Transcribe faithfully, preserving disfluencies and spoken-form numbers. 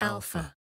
Alpha.